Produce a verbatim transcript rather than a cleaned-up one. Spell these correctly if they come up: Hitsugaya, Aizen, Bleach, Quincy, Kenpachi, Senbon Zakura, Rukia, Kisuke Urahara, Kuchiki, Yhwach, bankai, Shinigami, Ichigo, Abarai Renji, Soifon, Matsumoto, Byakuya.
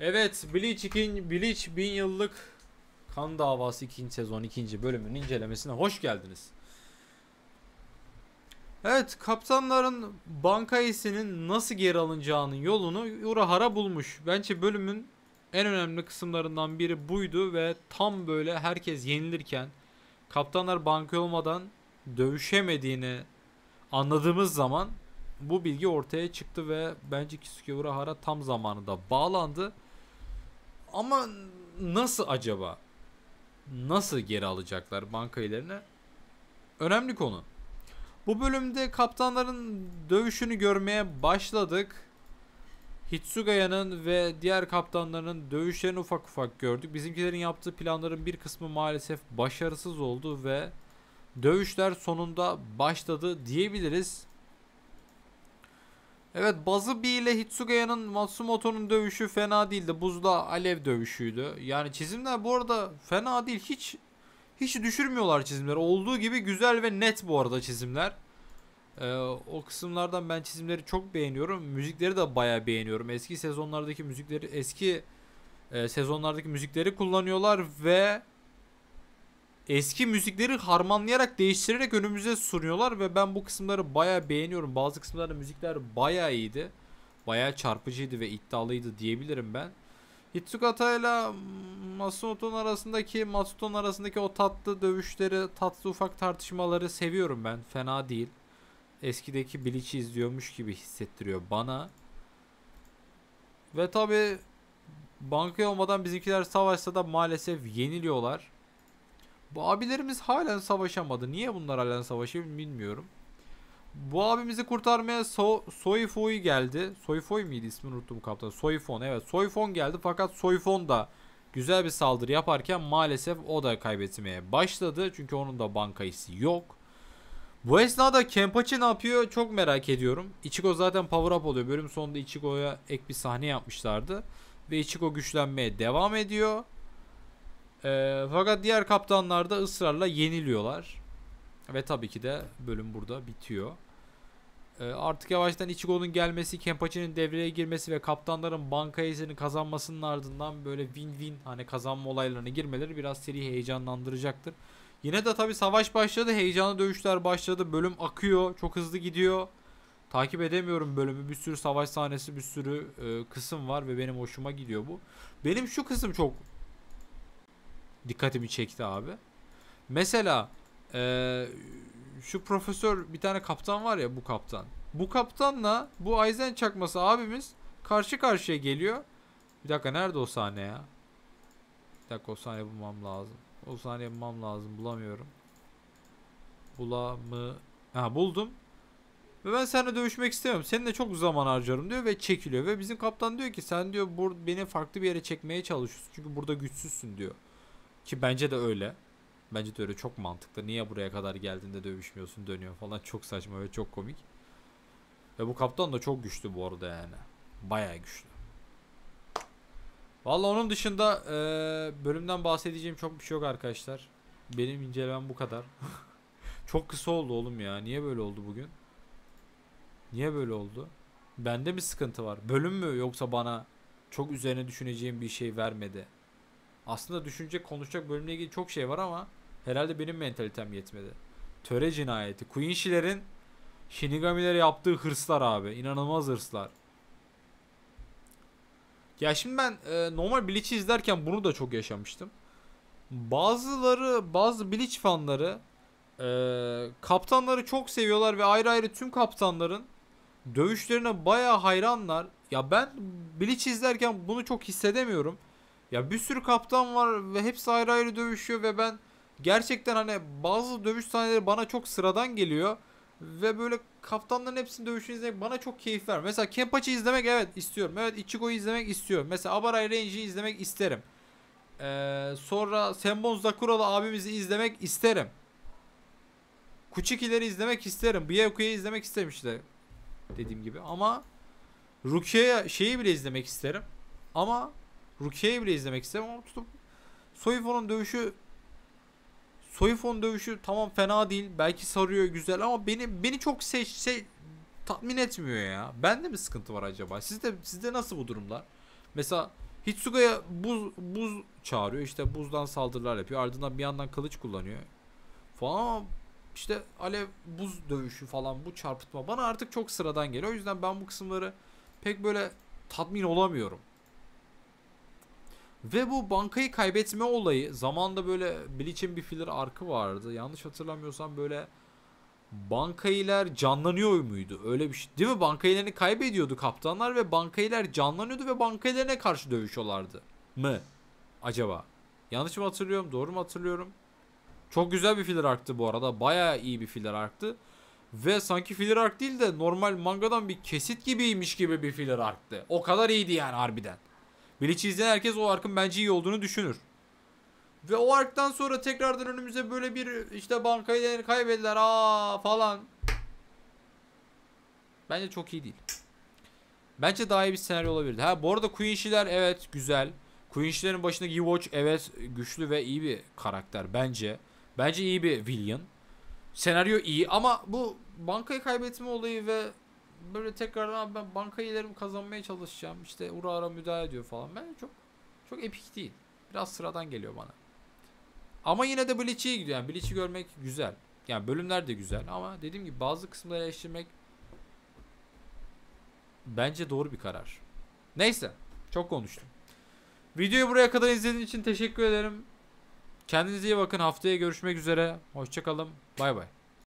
Evet, Bleach, iki, Bleach bin yıllık kan davası ikinci sezon ikinci bölümünün incelemesine hoş geldiniz. Evet, kaptanların bankaisinin nasıl geri alınacağının yolunu Urahara bulmuş. Bence bölümün en önemli kısımlarından biri buydu ve tam böyle herkes yenilirken kaptanlar bankai olmadan dövüşemediğini anladığımız zaman bu bilgi ortaya çıktı ve bence Kisuke Urahara tam zamanında bağlandı. Ama nasıl acaba? Nasıl geri alacaklar bankailerini? Önemli konu. Bu bölümde kaptanların dövüşünü görmeye başladık. Hitsugaya'nın ve diğer kaptanların dövüşlerini ufak ufak gördük. Bizimkilerin yaptığı planların bir kısmı maalesef başarısız oldu ve dövüşler sonunda başladı diyebiliriz. Evet, Bazı B ile Hitsugaya'nın Matsumoto'nun dövüşü fena değildi. Buzla alev dövüşüydü. Yani çizimler bu arada fena değil. Hiç hiç düşürmüyorlar çizimleri. Olduğu gibi güzel ve net bu arada çizimler. Ee, o kısımlardan ben çizimleri çok beğeniyorum. Müzikleri de bayağı beğeniyorum. Eski sezonlardaki müzikleri, eski e, sezonlardaki müzikleri kullanıyorlar ve eski müzikleri harmanlayarak, değiştirerek önümüze sunuyorlar ve ben bu kısımları bayağı beğeniyorum. Bazı kısımlarda müzikler bayağı iyiydi. Bayağı çarpıcıydı ve iddialıydı diyebilirim ben. Hitsugata ile Matsumoto'nun arasındaki Matsumoto'nun arasındaki o tatlı dövüşleri, tatlı ufak tartışmaları seviyorum ben. Fena değil. Eskideki Bleach'i izliyormuş gibi hissettiriyor bana. Ve tabi bankai olmadan bizimkiler savaşsa da maalesef yeniliyorlar. Bu abilerimiz halen savaşamadı. Niye bunlar halen savaşıyor bilmiyorum. Bu abimizi kurtarmaya so Soifon geldi. Soifon miydi ismini unuttum kaptan. Soifon, evet. Soifon geldi fakat Soifon da güzel bir saldırı yaparken maalesef o da kaybetmeye başladı. Çünkü onun da bankaisi yok. Bu esnada Kenpachi ne yapıyor çok merak ediyorum. Ichigo zaten power up oluyor. Bölüm sonunda Ichigo'ya ek bir sahne yapmışlardı. Ve Ichigo güçlenmeye devam ediyor. E, fakat diğer kaptanlar da ısrarla yeniliyorlar. Ve tabii ki de bölüm burada bitiyor. E, artık yavaştan Ichigo'nun gelmesi, Kenpachi'nin devreye girmesi ve kaptanların bankaisini kazanmasının ardından böyle win-win hani kazanma olaylarına girmeleri biraz seriyi heyecanlandıracaktır. Yine de tabii savaş başladı, heyecanlı dövüşler başladı. Bölüm akıyor, çok hızlı gidiyor. Takip edemiyorum bölümü. Bir sürü savaş sahnesi, bir sürü e, kısım var ve benim hoşuma gidiyor bu. Benim şu kısım çok dikkatimi çekti abi. Mesela ee, şu profesör bir tane kaptan var ya, bu kaptan. Bu kaptanla bu Aizen çakması abimiz karşı karşıya geliyor. Bir dakika, nerede o sahne ya? Bir dakika, o sahneyi bulmam lazım. O sahneyi bulmam lazım. Bulamıyorum. Bulamı... Ha, buldum. Ve ben seninle dövüşmek istemiyorum. Seninle çok zaman harcarım diyor ve çekiliyor. Ve bizim kaptan diyor ki sen diyor beni farklı bir yere çekmeye çalışıyorsun. Çünkü burada güçsüzsün diyor. Ki bence de öyle. Bence de öyle, çok mantıklı. Niye buraya kadar geldiğinde dövüşmüyorsun, dönüyor falan. Çok saçma ve çok komik. Ve bu kaptan da çok güçlü bu arada yani. Bayağı güçlü. Vallahi onun dışında e, bölümden bahsedeceğim çok bir şey yok arkadaşlar. Benim incelemem bu kadar. Çok kısa oldu oğlum ya. Niye böyle oldu bugün? Niye böyle oldu? Bende mi sıkıntı var? Bölüm mü yoksa bana çok üzerine düşüneceğim bir şey vermedi? Aslında düşünecek, konuşacak bölümle ilgili çok şey var ama herhalde benim mentalitem yetmedi. Töre cinayeti. Quincyler'in Shinigamilere yaptığı hırslar abi. İnanılmaz hırslar. Ya şimdi ben e, normal Bleach'i izlerken bunu da çok yaşamıştım. Bazıları, bazı Bleach fanları e, kaptanları çok seviyorlar ve ayrı ayrı tüm kaptanların dövüşlerine bayağı hayranlar. Ya ben Bleach'i izlerken bunu çok hissedemiyorum. Ya bir sürü kaptan var ve hepsi ayrı ayrı dövüşüyor ve ben gerçekten hani bazı dövüş sahneleri bana çok sıradan geliyor. Ve böyle kaptanların hepsinin dövüşünü izlemek bana çok keyif ver. Mesela Kenpachi'yi izlemek evet istiyorum. Evet, Ichigo'yu izlemek istiyorum. Mesela Abarai Renji'yi izlemek isterim. Ee, sonra Senbon Zakuralı abimizi izlemek isterim. Kuchiki'leri izlemek isterim. Byakuya'yı izlemek isterim işte. Dediğim gibi ama Rukia'ya şeyi bile izlemek isterim. Ama Rukia'yı bile izlemek istemem ama tutup Soifon'un dövüşü Soifon dövüşü tamam fena değil. Belki sarıyor güzel ama beni beni çok şey, şey tatmin etmiyor ya. Bende mi sıkıntı var acaba? Sizde sizde nasıl bu durumlar? Mesela Hitsuga'ya buz buz çağırıyor. İşte buzdan saldırılar yapıyor. Ardından bir yandan kılıç kullanıyor falan. İşte alev buz dövüşü falan, bu çarpıtma bana artık çok sıradan geliyor. O yüzden ben bu kısımları pek böyle tatmin olamıyorum. Ve bu bankayı kaybetme olayı zamanında böyle Bleach'in bir filler arkı vardı. Yanlış hatırlamıyorsam böyle bankailer canlanıyor muydu? Öyle bir şey değil mi? Bankailerini kaybediyordu kaptanlar ve bankailer canlanıyordu ve bankailerine karşı dövüşüyorlardı mı? Acaba. Yanlış mı hatırlıyorum? Doğru mu hatırlıyorum? Çok güzel bir filler arktı bu arada. Bayağı iyi bir filler arktı. Ve sanki filler ark değil de normal mangadan bir kesit gibiymiş gibi bir filler arktı. O kadar iyiydi yani harbiden. Bleach'i izleyen herkes o arkın bence iyi olduğunu düşünür. Ve o arktan sonra tekrardan önümüze böyle bir işte bankayı kaybettiler aa falan. Bence çok iyi değil. Bence daha iyi bir senaryo olabilirdi. Ha bu arada Quincy'ler evet güzel. Quincy'lerin başındaki Yhwach evet güçlü ve iyi bir karakter bence. Bence iyi bir villain. Senaryo iyi ama bu bankayı kaybetme olayı ve böyle tekrardan ben bankayılarımı kazanmaya çalışacağım. İşte Urahara müdahale ediyor falan. Ben çok çok epik değil. Biraz sıradan geliyor bana. Ama yine de Bleach'i iyi gidiyor. Yani Bleach'i görmek güzel. Yani bölümler de güzel ama dediğim gibi bazı kısımları eleştirmek bence doğru bir karar. Neyse, çok konuştum. Videoyu buraya kadar izlediğiniz için teşekkür ederim. Kendinize iyi bakın. Haftaya görüşmek üzere. Hoşça kalın. Bay bay.